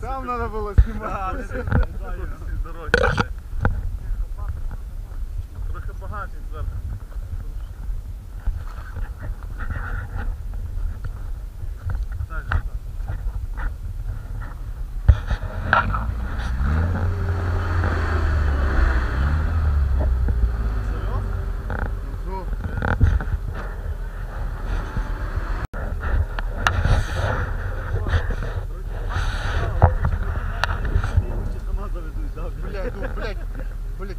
Там надо было снимать. Трохи багажник зараз.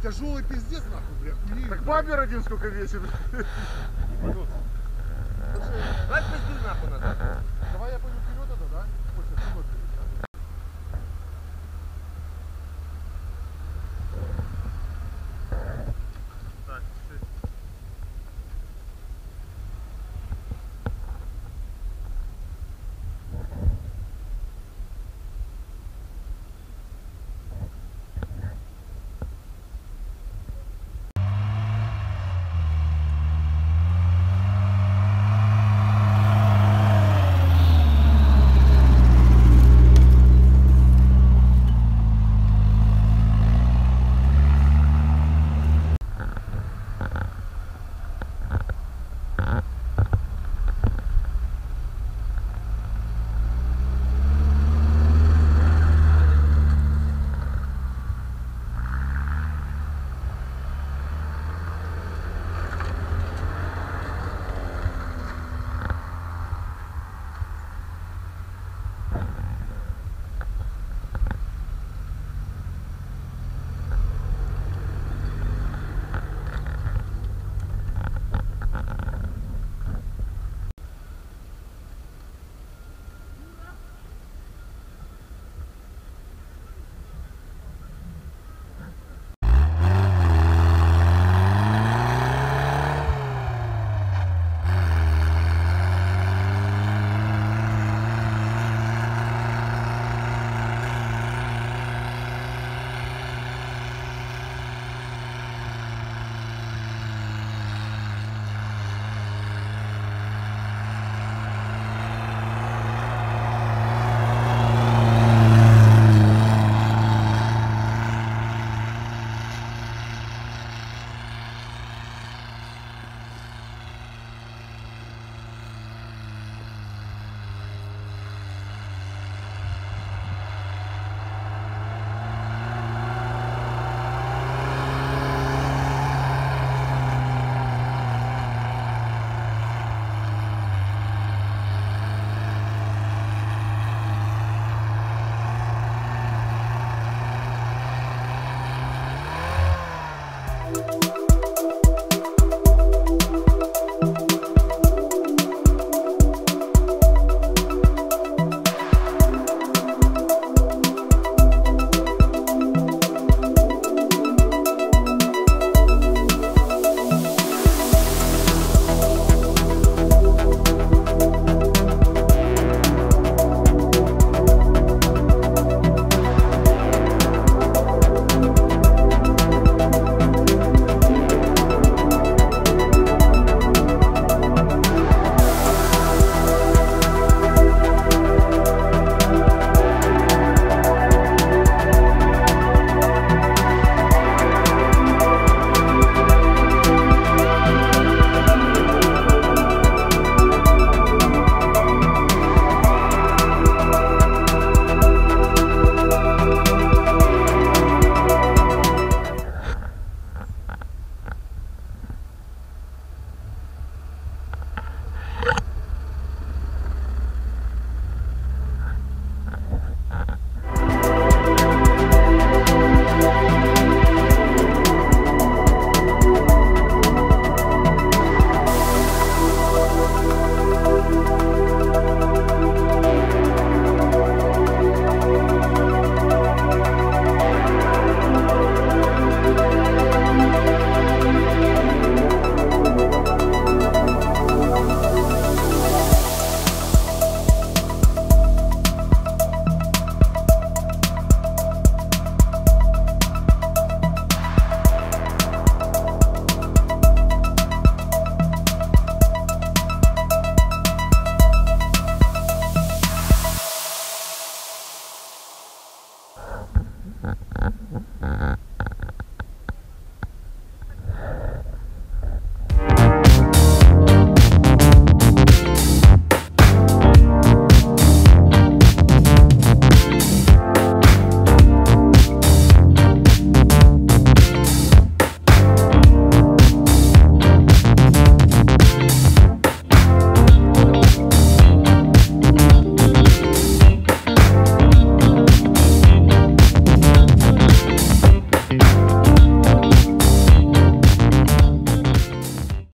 Тяжелый пиздец, нахуй, блядь. Так бампер один сколько весит.